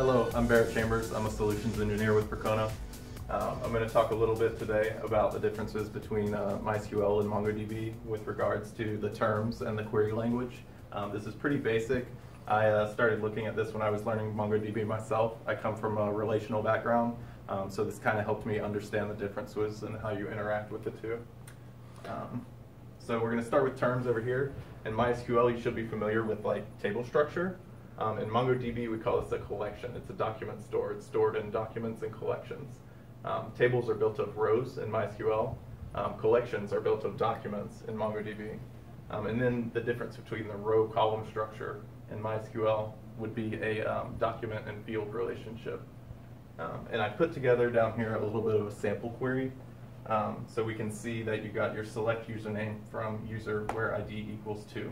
Hello, I'm Barrett Chambers. I'm a solutions engineer with Percona. I'm going to talk a little bit today about the differences between MySQL and MongoDB with regards to the terms and the query language. This is pretty basic. I started looking at this when I was learning MongoDB myself. I come from a relational background, so this kind of helped me understand the differences and how you interact with the two. So we're going to start with terms over here. In MySQL, you should be familiar with like table structure. In MongoDB, we call this a collection. It's a document store. It's stored in documents and collections. Tables are built of rows in MySQL. Collections are built of documents in MongoDB. And then the difference between the row-column structure in MySQL would be a document and field relationship. And I put together down here a little bit of a sample query. So we can see that you got your select username from user where ID equals 2.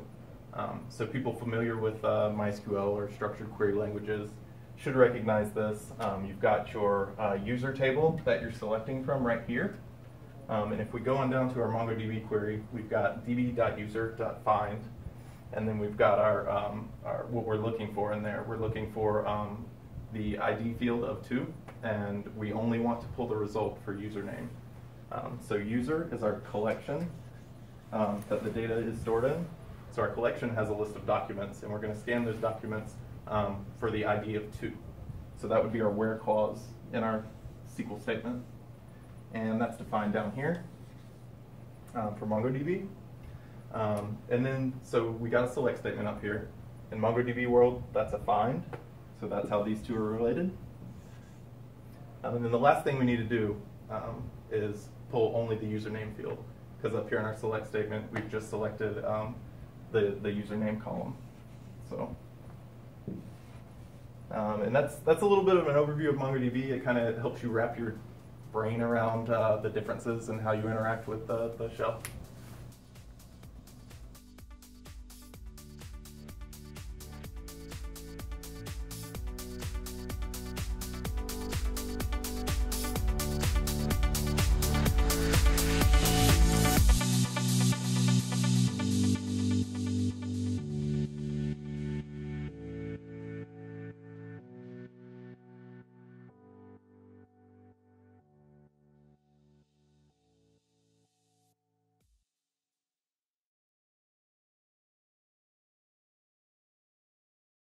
So people familiar with MySQL or structured query languages should recognize this. You've got your user table that you're selecting from right here. And if we go on down to our MongoDB query, we've got db.user.find, and then we've got our what we're looking for in there. We're looking for the ID field of 2, and we only want to pull the result for username. So user is our collection that the data is stored in. So our collection has a list of documents, and we're going to scan those documents for the ID of 2. So that would be our where clause in our SQL statement. And that's defined down here for MongoDB. And then, so we got a select statement up here. In MongoDB world, that's a find. So that's how these two are related. And then the last thing we need to do is pull only the username field, because up here in our select statement, we've just selected the username column. So, and that's a little bit of an overview of MongoDB. It kind of helps you wrap your brain around the differences and how you interact with the shell.